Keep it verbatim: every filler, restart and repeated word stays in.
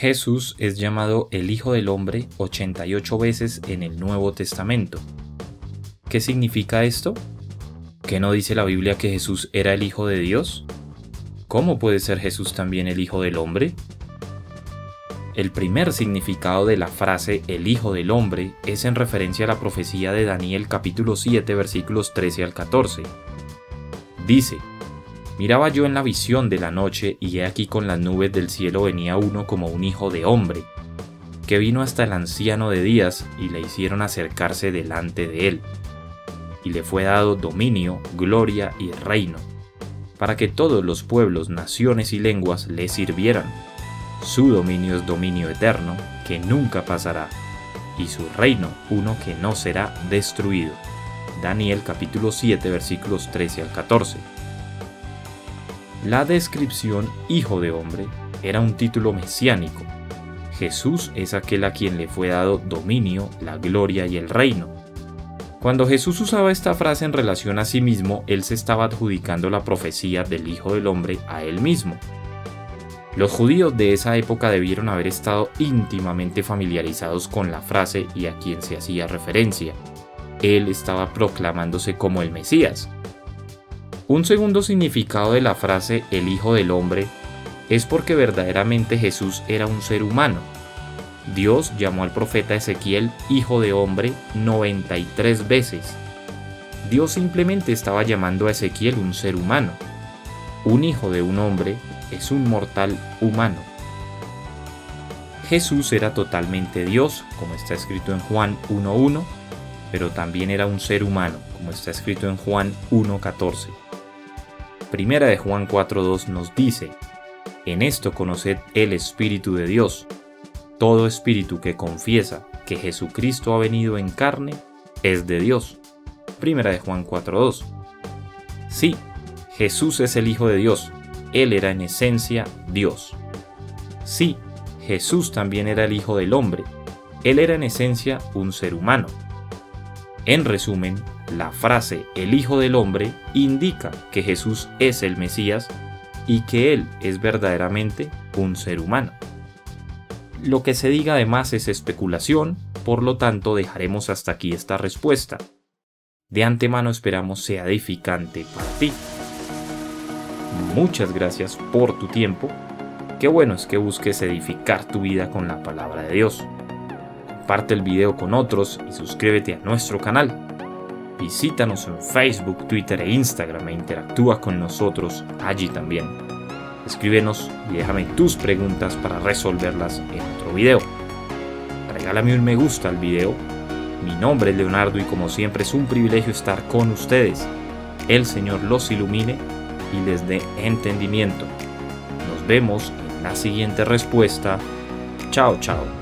Jesús es llamado el Hijo del Hombre ochenta y ocho veces en el Nuevo Testamento. ¿Qué significa esto? ¿Qué no dice la Biblia que Jesús era el Hijo de Dios? ¿Cómo puede ser Jesús también el Hijo del Hombre? El primer significado de la frase el Hijo del Hombre es en referencia a la profecía de Daniel capítulo siete versículos trece al catorce. Dice: miraba yo en la visión de la noche, y he aquí con las nubes del cielo venía uno como un hijo de hombre, que vino hasta el anciano de días, y le hicieron acercarse delante de él. Y le fue dado dominio, gloria y reino, para que todos los pueblos, naciones y lenguas le sirvieran. Su dominio es dominio eterno, que nunca pasará, y su reino uno que no será destruido. Daniel capítulo siete versículos trece al catorce. La descripción Hijo de Hombre era un título mesiánico. Jesús es aquel a quien le fue dado dominio, la gloria y el reino. Cuando Jesús usaba esta frase en relación a sí mismo, él se estaba adjudicando la profecía del Hijo del Hombre a él mismo. Los judíos de esa época debieron haber estado íntimamente familiarizados con la frase y a quien se hacía referencia. Él estaba proclamándose como el Mesías. Un segundo significado de la frase el Hijo del Hombre es porque verdaderamente Jesús era un ser humano. Dios llamó al profeta Ezequiel Hijo de Hombre noventa y tres veces. Dios simplemente estaba llamando a Ezequiel un ser humano. Un hijo de un hombre es un mortal humano. Jesús era totalmente Dios, como está escrito en Juan uno uno, pero también era un ser humano, como está escrito en Juan uno catorce. Primera de Juan cuatro dos nos dice: en esto conoced el Espíritu de Dios. Todo espíritu que confiesa que Jesucristo ha venido en carne es de Dios. Primera de Juan cuatro dos. Sí, Jesús es el Hijo de Dios. Él era en esencia Dios. Sí, Jesús también era el Hijo del Hombre. Él era en esencia un ser humano. En resumen, la frase el Hijo del Hombre indica que Jesús es el Mesías y que Él es verdaderamente un ser humano. Lo que se diga además es especulación, por lo tanto dejaremos hasta aquí esta respuesta. De antemano esperamos sea edificante para ti. Muchas gracias por tu tiempo. Qué bueno es que busques edificar tu vida con la palabra de Dios. Comparte el video con otros y suscríbete a nuestro canal. Visítanos en Facebook, Twitter e Instagram e interactúa con nosotros allí también. Escríbenos y déjame tus preguntas para resolverlas en otro video. Regálame un me gusta al video. Mi nombre es Leonardo y como siempre es un privilegio estar con ustedes. El Señor los ilumine y les dé entendimiento. Nos vemos en la siguiente respuesta. Chao, chao.